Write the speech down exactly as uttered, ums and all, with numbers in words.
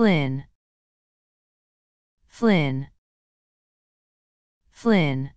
Flynn, Flynn, Flynn.